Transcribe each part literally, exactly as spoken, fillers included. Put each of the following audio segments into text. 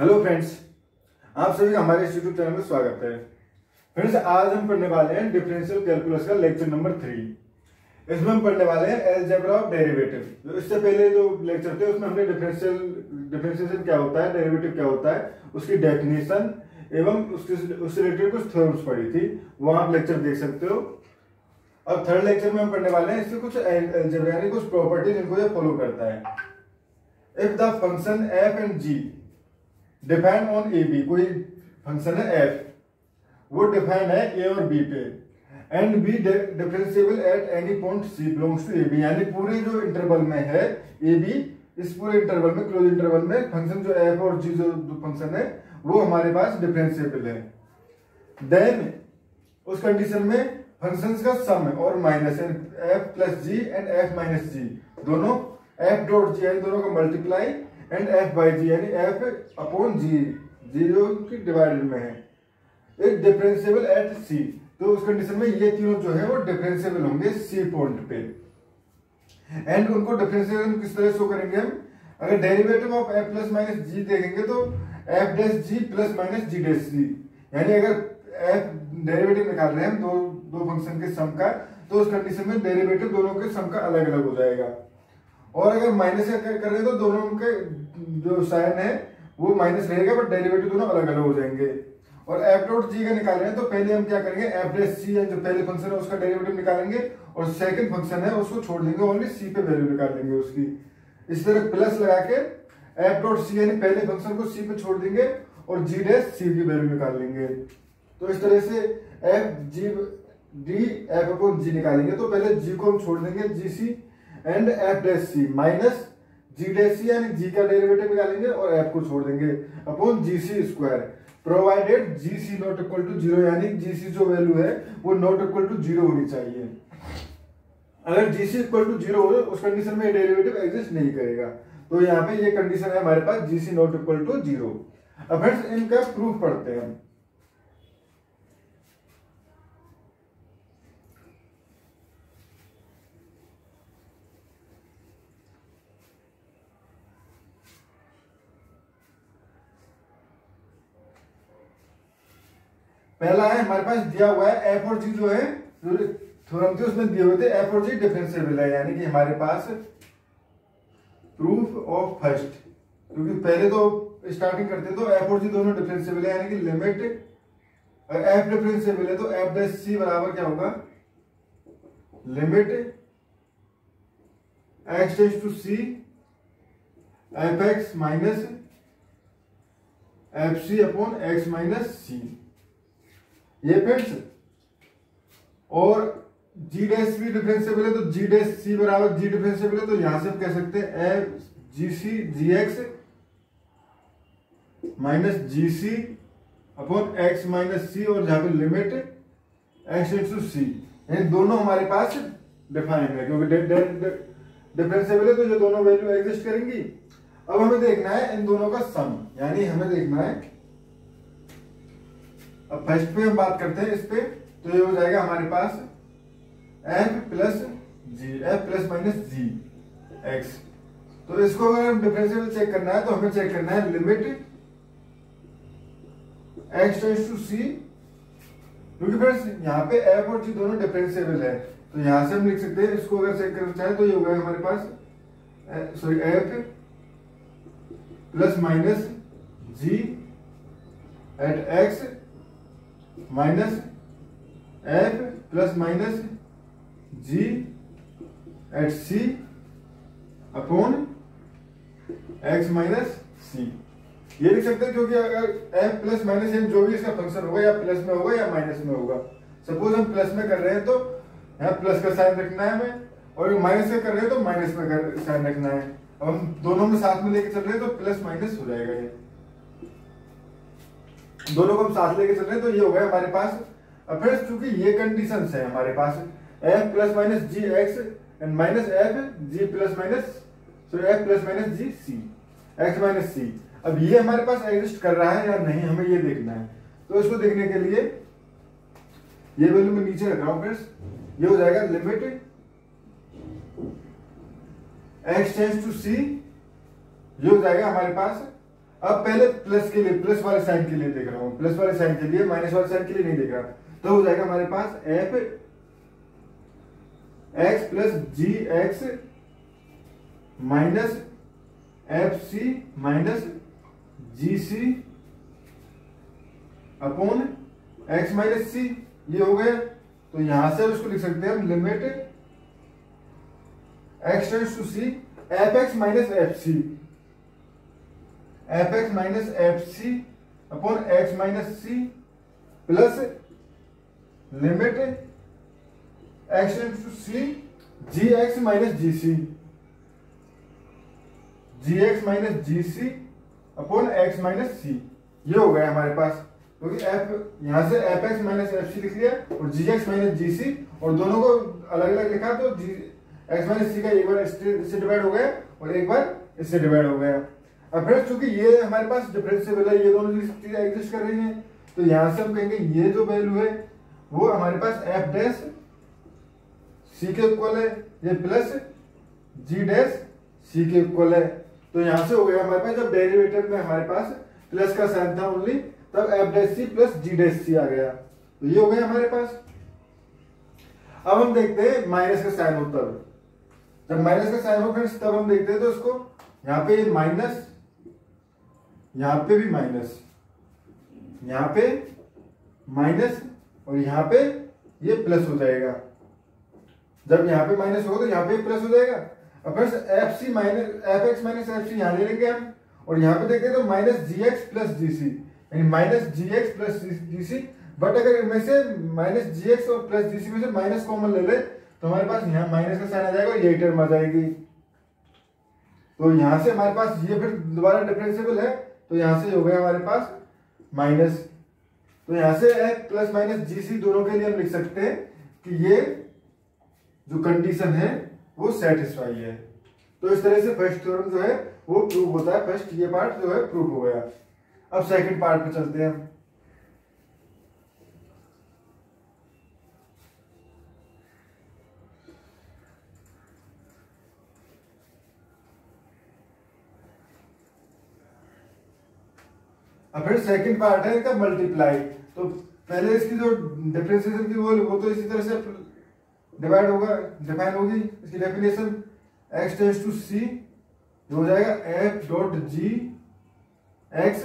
Hello friends, आप सभी का हमारे यूट्यूब चैनल में स्वागत है। फ्रेंड्स, आज हम पढ़ने वाले हैं डिफरेंशियल कैलकुलस का लेक्चर नंबर थ्री। इसमें हम पढ़ने वाले हैं अलजेब्रा ऑफ डेरिवेटिव। इससे पहले जो लेक्चर थे उसमें हमने डिफरेंशियल डिफरेंशिएशन क्या होता है, डेरिवेटिव क्या होता है, उसकी डेफिनेशन एवं उसके उससे रिलेटेड कुछ थ्योरम्स पढ़ी थी। वहाँ आप लेक्चर देख सकते हो। अब थर्ड लेक्चर में हम पढ़ने वाले हैं इसके कुछ अलजेब्रा यानी कुछ प्रॉपर्टीज इनको फॉलो करता है। If the function F and ji define on A B, कोई फंक्शन है एफ, वो डिफाइन है ए और बी पे, and B differentiable at any point C belongs to A B, यानी पूरे जो इंटरवल में है ए बी, इस पूरे इंटरवल में, क्लोज इंटरवल में फंक्शन जो एफ और जी जो फंक्शन है वो हमारे पास डिफरेंशिएबल है। देन उस कंडीशन में फंक्शंस का सम है और माइनस है, F plus ji and F minus जी, दोनों एफ डॉट जी यानी दोनों का मल्टीप्लाई एंड एफ बाई जी यानी एफ अपॉन जी, जीरो की डिवाइडेड में है, एक डिफरेंशिएबल एट सी। तो उस कंडीशन में ये तीनों जो है वो डिफरेंशिएबल होंगे सी पॉइंट पे, एंड उनको डिफरेंशिएशन किस तरह शो करेंगे हम। अगर derivative of F plus minus जी देखेंगे तो एफ डैश जी प्लस माइनस जी डैश सी, यानी अगर एफ डेरिवेटिव निकाल रहे हैं दो दो फंक्शन के सम का, तो उस कंडीशन में डेरिवेटिव दोनों के सम का अलग अलग हो जाएगा। और अगर माइनस का कर रहे हैं तो दोनों के जो साइन है वो माइनस रहेगा, बट डेरिवेटिव दोनों अलग अलग हो जाएंगे। और एफ डॉट जी का निकाल रहे हैं तो पहले हम क्या करेंगे, एफ डैश सी जो पहले फंक्शन है उसका डेरिवेटिव निकालेंगे और सेकंड फंक्शन है उसको छोड़ देंगे, ओनली सी पे वैल्यू निकाल देंगे उसकी। इस तरह प्लस लगा के एफ डॉट सी यानी पहले फंक्शन को सी पे छोड़ देंगे और जी डैश सी की वैल्यू निकाल लेंगे। तो इस तरह से F G D F upon G निकालेंगे तो पहले जी को हम छोड़ देंगे, G C and F dash C minus ji dash सी यानी जी का डेरिवेटिव निकालेंगे और एफ को छोड़ देंगे upon ji C square, provided ji C not equal to zero, यानी जी सी जो वैल्यू है वो नॉट इक्वल टू जीरो होनी चाहिए। अगर जी सी इक्वल टू जीरो हो उस कंडीशन में डेरिवेटिव एग्जिस्ट नहीं करेगा। तो यहाँ पे ये कंडीशन है हमारे पास, जी सी नॉट इक्वल टू जीरो। अब फ्रेंड्स, इनका प्रूफ पढ़ते हैं। पहला है हमारे पास दिया हुआ है एफ और जी जो है थ्योरम थे उसमें दिए हुए थे एफ और जी डिफरेंशिएबल है, यानी कि हमारे पास प्रूफ ऑफ फर्स्ट, क्योंकि पहले तो स्टार्टिंग करते तो एफ और जी दोनों डिफरेंशिएबल है, यानी कि लिमिट अगर एफ डिफरेंशिएबल है तो एफ डैश सी बराबर क्या होगा, limit x tends to C F x minus F C upon x minus सी, ये फ्रेंड्स। और जी डैश भी डिफरेंशिएबल है तो जी डैश सी बराबर जी डिफरेंशिएबल है, तो यहां से हम कह सकते हैं एफ जी सी जी एक्स माइनस जी सी अपॉन एक्स माइनस सी, और जहां पे लिमिट एक्स टेंड्स टू सी, यानी दोनों हमारे पास डिफाइन है क्योंकि डिफरेंशिएबल है तो ये दोनों वैल्यू एग्जिस्ट करेंगी। अब हमें देखना है इन दोनों का सम, यानी हमें देखना है। अब फर्स्ट पे हम बात करते हैं इस पे, तो ये हो जाएगा हमारे पास एफ प्लस जी एफ प्लस माइनस जी एक्स। तो इसको अगर हम डिफरेंशियल चेक करना है तो हमें चेक करना है लिमिट एक्स टेंड्स टू सी, क्योंकि फ्रेंड्स यहाँ पे एफ और जी दोनों डिफरेंशिएबल है तो यहाँ से हम लिख सकते हैं। इसको अगर चेक करना चाहे तो ये हो गया हमारे पास sorry f plus minus ji at x minus F plus minus ji at C upon x minus सी, ये लिख सकते हैं। क्योंकि अगर एफ प्लस माइनस एम जो भी इसका फंक्शन होगा या प्लस में होगा या माइनस में होगा, सपोज हम प्लस में कर रहे हैं तो यहाँ प्लस का साइन रखना है हमें, और माइनस में कर रहे हैं तो माइनस में कर साइन रखना है। अब हम दोनों में साथ में लेके चल रहे हैं तो प्लस माइनस हो जाएगा, ये दोनों को हम साथ लेके चल रहे हैं तो ये हो गया हमारे पास। अब फ्रेंड्स, चूंकि ये कंडीशंस है हमारे पास f plus minus ji x and minus f g plus minus sorry f plus minus ji C x minus सी, अब ये हमारे पास एग्जिस्ट कर रहा है या नहीं हमें ये देखना है। तो इसको देखने के लिए ये वैल्यू मैं नीचे रख रहा हूं फ्रेंड्स, ये हो जाएगा लिमिट एक्स टेंड्स टू सी, ये हो जाएगा हमारे पास अब पहले प्लस के लिए, प्लस वाले साइन के लिए देख रहा हूँ, प्लस वाले साइन के लिए, माइनस वाले साइन के लिए नहीं देख रहा। तो हो जाएगा हमारे पास एफ एक्स प्लस जी x minus F C minus जी सी अपॉन एक्स माइनस सी, ये हो गया। तो यहां से उसको लिख सकते हैं हम limit x tends to C F x minus F C, F x minus F C upon x minus C plus limit x tends to C ji x minus ji C, ji x minus ji C upon x minus सी, ये हो गया हमारे पास। क्योंकि F यहाँ से F x minus F C लिख लिया और जी एक्स माइनस जी सी, और दोनों को अलग अलग लिखा तो जी एक्स माइनस सी का एक बार इससे डिवाइड हो गया और एक बार इससे डिवाइड हो गया। अब फिर चूंकि ये हमारे पास डिफरेंशिएबल है, ये दोनों चीजें एग्जिस्ट कर रही हैं, तो यहाँ से हम कहेंगे ये जो वैल्यू है वो हमारे पास एफ डैश सी के इक्वल है, ये प्लस जी डैश सी के इक्वल है। तो यहाँ से हो गया हमारे पास, जब डेरिवेटिव में हमारे पास प्लस का साइन था ओनली, तब एफ डैश सी प्लस जी डैश सी आ गया। तो ये हो गया हमारे पास। अब हम देखते हैं माइनस का साइन होता है, जब माइनस का साइन हो फ्रेंड्स तब हम देखते हैं। तो इसको यहाँ पे माइनस, यहाँ पे भी माइनस, यहाँ पे माइनस और यहाँ पे ये प्लस हो जाएगा। जब यहाँ पे माइनस होगा तो यहाँ पे प्लस हो जाएगा। अब friends F C minus F x minus F C यहाँ ले लेंगे हम, और यहाँ पे देखते हैं तो minus ji x plus ji C, minus ji x plus ji C, but अगर इनमें से माइनस जी एक्स और प्लस जी सी में से माइनस कॉमन ले ले तो हमारे पास यहाँ माइनस का साइन आ जाएगा और ये टर्म आ जाएगी। तो यहाँ से हमारे पास ये फिर दोबारा डिफरेंशिएबल है, तो यहाँ से हो गया हमारे पास माइनस। तो यहाँ से एक्स प्लस माइनस जी सी दोनों के लिए हम लिख सकते हैं कि ये जो कंडीशन है वो सेटिस्फाई है। तो इस तरह से फर्स्ट थ्योरम जो है वो प्रूव होता है। फर्स्ट ये पार्ट जो है प्रूव हो गया। अब सेकंड पार्ट पे चलते हैं। अब फिर सेकंड पार्ट है इसका मल्टीप्लाई। तो पहले इसकी जो डिफरेंशिएशन की वो वो तो इसी तरह से डिवाइड होगा, डिफाइन होगी इसकी डेफिनेशन। एक्स टेंड्स टू सी हो जाएगा एफ डॉट जी एक्स,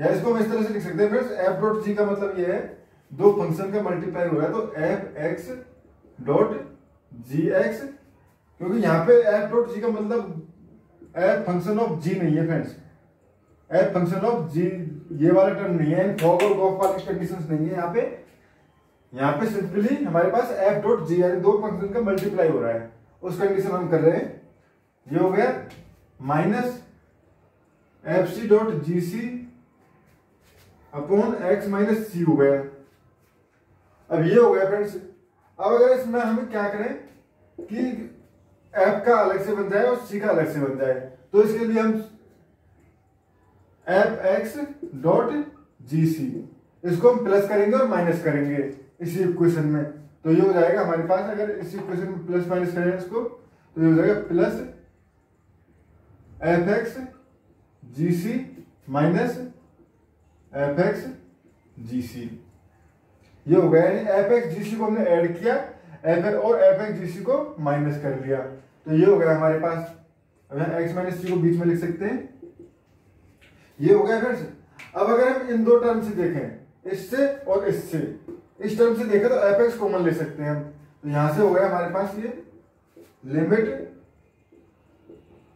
या इसको हम इस तरह से लिख सकते हैं फ्रेंड्स, एफ डॉट जी का मतलब ये है दो फंक्शन का मल्टीप्लाई हो रहा है, तो एफ एक्स डॉट जी एक्स, क्योंकि यहाँ पे एफ डॉट जी का मतलब एफ फंक्शन ऑफ जी नहीं है फ्रेंड्स, एफ फंक्शन ऑफ जी ये वाला टर्म नहीं है, फॉग और गॉफ वाली कंडीशंस नहीं है यहाँ पे। यहाँ पे सिंपली हमारे पास एफ डॉट जी यानी दो फंक्शन का मल्टीप्लाई हो रहा है, उस कंडीशन हम कर रहे हैं। ये हो गया माइनस एफ सी डॉट जी सी अपॉन एक्स माइनस सी हो गया। अब ये हो गया फ्रेंड्स। अब अगर इसमें हम क्या करें कि एफ का अलग से बन जाए और सी का अलग से बन जाए, तो इसके लिए हम एफ एक्स डॉट जी सी इसको हम प्लस करेंगे और माइनस करेंगे इसी इक्वेशन में। तो ये हो जाएगा हमारे पास, अगर इसी इक्वेशन में प्लस माइनस करें इसको, तो ये हो जाएगा प्लस एफ एक्स जी सी माइनस एफ एक्स जी सी, ये हो गया। यानी एफ एक्स जी सी को हमने ऐड किया एफ और एफ एक्स जी सी को माइनस कर लिया, तो ये हो गया हमारे पास। अब यहाँ एक्स माइनस सी को बीच में लिख सकते हैं, ये हो गया फ्रेंड्स। अब अगर हम इन दो टर्म से देखें, इससे और इससे, इस टर्म से देखें तो एफ एक्स कॉमन ले सकते हैं हम, तो यहाँ से हो गया हमारे पास ये limit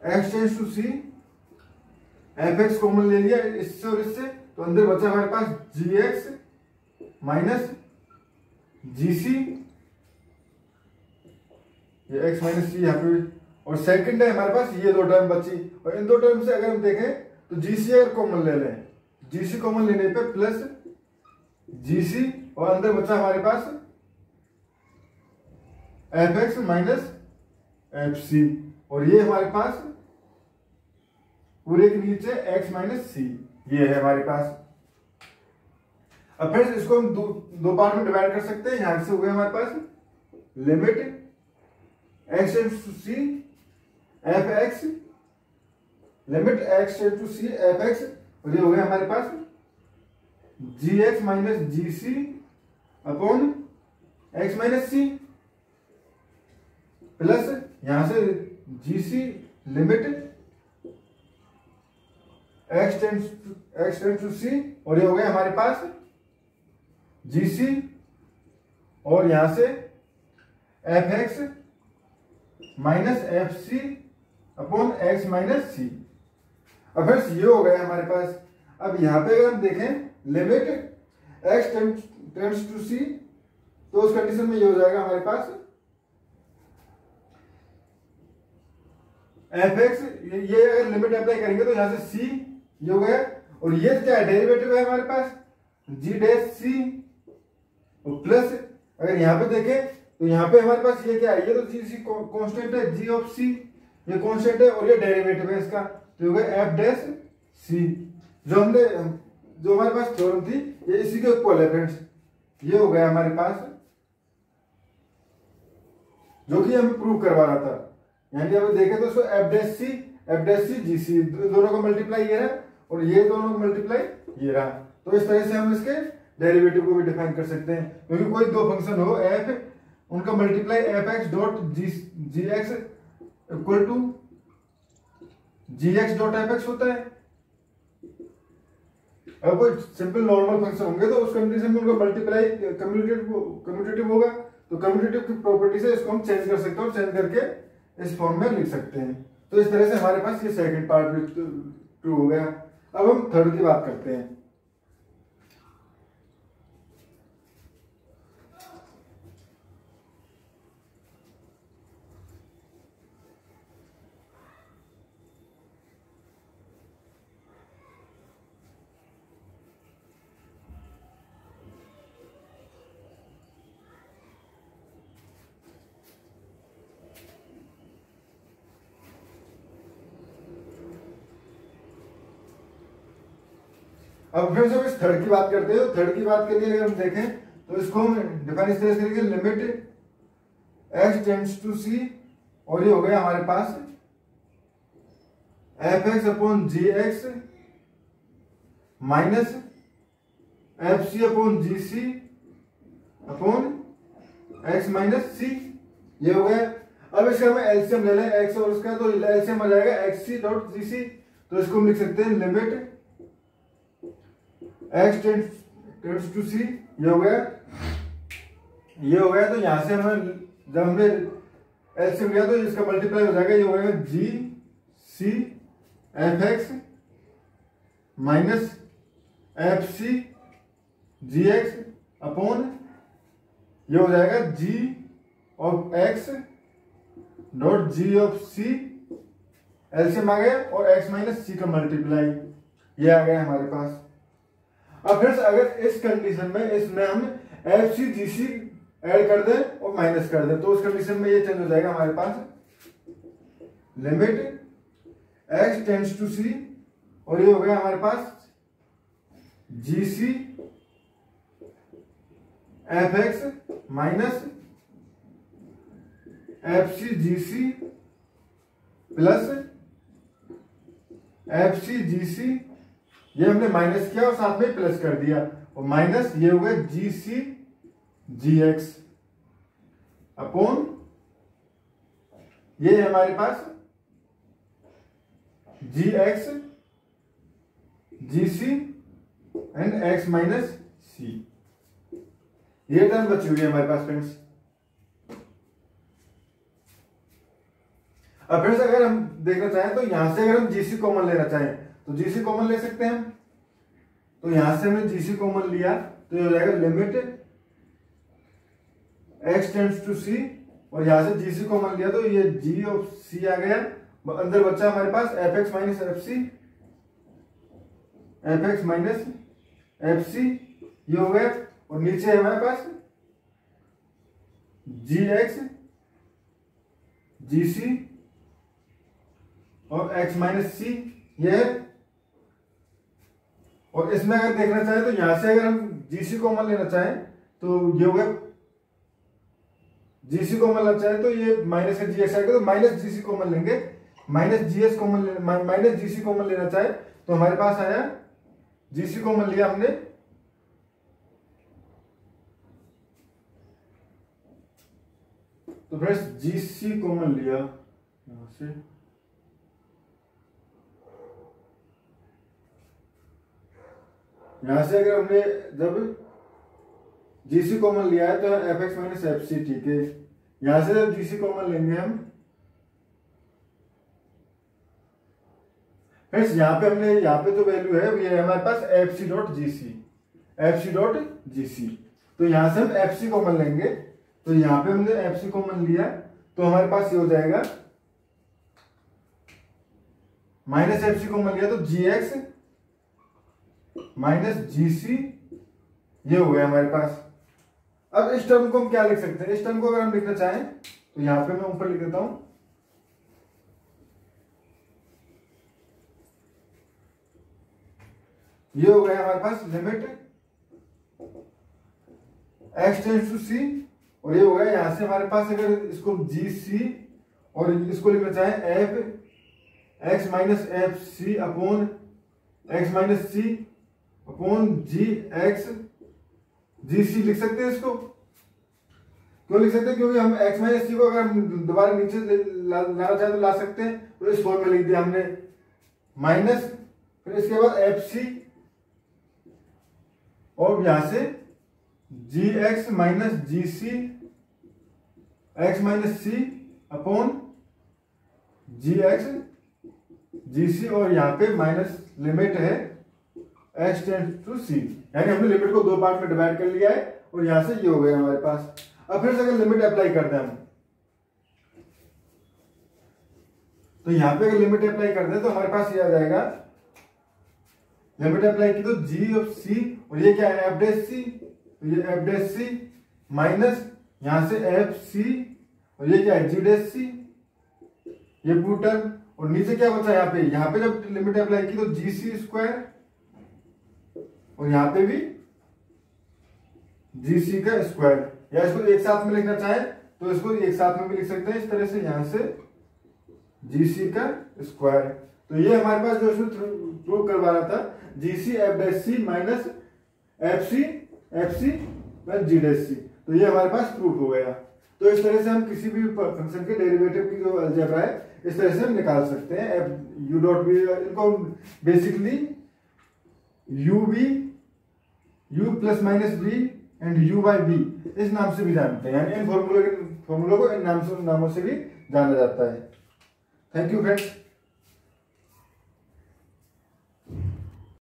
x tends to C, F x common ले लिया इससे और इससे, तो अंदर बचा हमारे पास जी एक्स माइनस जी सी, ये एक्स माइनस सी यहाँ पे, और सेकंड है हमारे पास ये दो टर्म बची, और इन दो टर्म से अगर हम देखें तो जी सी अगर कॉमन ले लें, जी सी कॉमन लेने पे प्लस जी सी, और अंदर बचा हमारे पास F x minus F C, और ये हमारे पास पूरे के नीचे x माइनस सी, ये है हमारे पास। अब फ्रेंड्स इसको हम दो दो पार्ट में डिवाइड कर सकते हैं। यहां से हो गया हमारे पास limit x tends to C F x limit x to C F x, और ये हो गया हमारे पास जी एक्स माइनस जी सी अपॉन एक्स माइनस सी प्लस यहां से जी सी limit x tends x tends to सी, और ये हो गया हमारे पास जी सी, और यहां से F x minus F C upon x minus सी। अब फ्रेंड्स ये हो गया हमारे पास। अब यहां पे अगर हम देखें लिमिट एक्स टेंड्स टू सी, तो उस कंडीशन में ये हो जाएगा हमारे पास एफ एक्स, ये अगर लिमिट अप्लाई करेंगे तो यहां से सी ये हो गया, और ये क्या है डेरिवेटिव है हमारे पास जी डैश सी, और प्लस अगर यहां पे देखें तो यहां पे हमारे पास ये क्या है, ये तो जी सी कॉन्स्टेंट है, जी ऑफ सी ये कॉन्स्टेंट है और ये डेरिवेटिव है इसका, तो हो गया एफ डैश सी, जो हमने जो हमारे पास थ्योरम थी ये इसी के इक्वल है फ्रेंड्स। ये हो गया हमारे पास जो कि हमें प्रूव करवा रहा था, यानी अब देखें तो इसको f dash c F dash c जी सी दोनों का मल्टीप्लाई ये रहा और ये दोनों का मल्टीप्लाई ये रहा, तो इस तरह से हम इसके डेरिवेटिव को भी डिफाइन कर सकते हैं, क्योंकि कोई दो फंक्शन हो एफ उनका multiply F x dot g g x equal to ji x dot F x होता है। अगर कोई सिंपल नॉर्मल फंक्शन होंगे तो उस कंडीशन में उनका मल्टीप्लाई कम्यूटेटिव कम्यूटेटिव होगा, तो कम्यूटेटिव की प्रॉपर्टी से इसको हम चेंज कर सकते हैं और चेंज करके इस फॉर्म में लिख सकते हैं। तो इस तरह से हमारे पास ये सेकंड पार्ट भी ट्रू हो गया। अब हम थर्ड की बात करते हैं। अब फिर जब इस थर्ड की बात करते हैं तो थर्ड की बात के लिए अगर हम देखें तो इसको हम डिफाइन इस तरह से करेंगे लिमिट एक्स टेंड्स टू सी, और ये हो गया हमारे पास एफ एक्स अपॉन जी x minus F C upon जी सी अपॉन एक्स माइनस सी, ये हो गया। अब इसका हमें एलसीएम ले लें एक्स और इसका, तो एलसीएम आ जाएगा एक्स सी डॉट जी सी, तो इसको हम लिख सकते हैं लिमिट एक्स टेंड्स टू सी, ये हो गया ये हो गया, तो यहां से हमें जब हमने एलसीएम लिया तो इसका मल्टीप्लाई हो जाएगा, ये हो जाएगा जी C F x minus F C जी एक्स अपॉन ये हो जाएगा जी of x dot ji of C, LCM आ गया और एक्स माइनस सी का मल्टीप्लाई ये आ गया हमारे पास। अब फ्रेंड्स अगर इस कंडीशन में इसमें हम एफ सी जी सी एड कर दें और माइनस कर दें तो उस कंडीशन में ये चेंज हो जाएगा हमारे पास लिमिट एक्स टेंड्स टू सी, और ये हो गया हमारे पास जी C F x minus F C जी सी प्लस एफ सी जी सी, ये हमने माइनस किया और साथ में प्लस कर दिया, और माइनस ये हो गया जी सी जी एक्स अपॉन ये हमारे पास जी x ji C and x minus सी, ये टर्म बची हुई है हमारे पास फ्रेंड्स। अब फ्रेंड्स अगर हम देखना चाहें तो यहां से अगर हम जी सी कॉमन लेना चाहें तो जीसी कॉमन ले सकते हैं, तो यहां से हमने जीसी कॉमन लिया तो ये हो जाएगा लिमिट एक्स टेंड्स टू सी, और यहां से जीसी कॉमन लिया तो ये जी ऑफ सी आ गया, अंदर बचा हमारे पास F x minus F C F x minus F C ये हो गया, और नीचे है हमारे पास जी एक्स जी सी और एक्स माइनस सी ये, और इसमें अगर देखना चाहें तो यहां से अगर हम जीसी कॉमन लेना चाहें तो ये हो गया जीसी कॉमन लेना चाहें तो ये माइनस का जी एक्स आएगा, तो माइनस जीसी कॉमन लेंगे माइनस जीएस कॉमन लेना, माइनस जीसी कॉमन लेना चाहे तो हमारे पास आया जीसी कॉमन लिया हमने, तो फ्रेंड्स जीसी कॉमन लिया यहां से, यहां से अगर हमने जब जीसी कॉमन लिया है तो F x minus F C, ठीक है, यहां से जब जीसी कॉमन लेंगे हम फ्रेंड्स, यहाँ पे हमने यहाँ पे जो तो वैल्यू है ये हमारे पास एफ सी डॉट जी सी, एफ सी डॉट जी सी, तो यहाँ से हम एफ सी कॉमन लेंगे, तो यहाँ पे हमने एफ सी कॉमन लिया तो हमारे पास ये हो जाएगा माइनस एफ सी कॉमन लिया तो जी एक्स माइनस जी सी ये हो गया हमारे पास। अब इस टर्म को हम क्या लिख सकते हैं, इस टर्म को अगर हम लिखना चाहें तो यहाँ पे मैं ऊपर लिख देता हूँ ये हो गया हमारे पास limit x tends to c, और ये हो गया यहां से हमारे पास अगर इसको जी सी और इसको लिखना चाहे F x minus F C upon x minus सी अपॉन जी एक्स जी सी लिख सकते हैं। इसको क्यों लिख सकते हैं, क्योंकि हम x माइनस सी को अगर हम दोबारा नीचे लाना चाहे तो ला सकते हैं, तो इस फॉर्म में लिख दिया हमने माइनस, फिर इसके बाद एफ सी और यहां से जी एक्स माइनस जी सी एक्स माइनस सी अपॉन जी एक्स जी सी, और यहां पे माइनस लिमिट है एक्स टेंड्स टू सी, यानी हमने लिमिट को दो पार्ट में डिवाइड कर लिया है और यहां से ये हो गया हमारे पास। अब फिर से अगर लिमिट अप्लाई करते हैं हम, तो यहां पे अगर लिमिट अप्लाई कर दें तो हमारे पास ये आ जाएगा, लिमिट अप्लाई की तो जी ऑफ सी और ये क्या है एफ डैश सी, तो ये एफ डैश सी माइनस यहां से एफ सी और ये क्या है जी डैश सी, ये पूरी टर्म, और नीचे क्या बचा यहाँ पे, यहाँ पे जब लिमिट अप्लाई की तो जी सी स्क्वायर और यहाँ पे भी जी सी का स्क्वायर, या इसको एक साथ में लिखना चाहे तो इसको एक साथ में भी लिख सकते हैं इस तरह से, यहां से जी सी का स्क्वायर। तो ये हमारे पास जो प्रूव करवा रहा था जी सी एफ डैश सी minus F C F C plus जी डैश सी, तो ये हमारे पास प्रूफ हो गया। तो इस तरह से हम किसी भी फंक्शन के डेरिवेटिव की जो अलजेब्रा है इस तरह से हम निकाल सकते हैं। एफ यू डॉट बी, इनको basically you B, you plus minus B and you by B इस नाम से भी जानते हैं, यानी इन फॉर्मूलों के फॉर्मूलों को इन नाम से नामों से भी जाना जाता है। Thank you friends.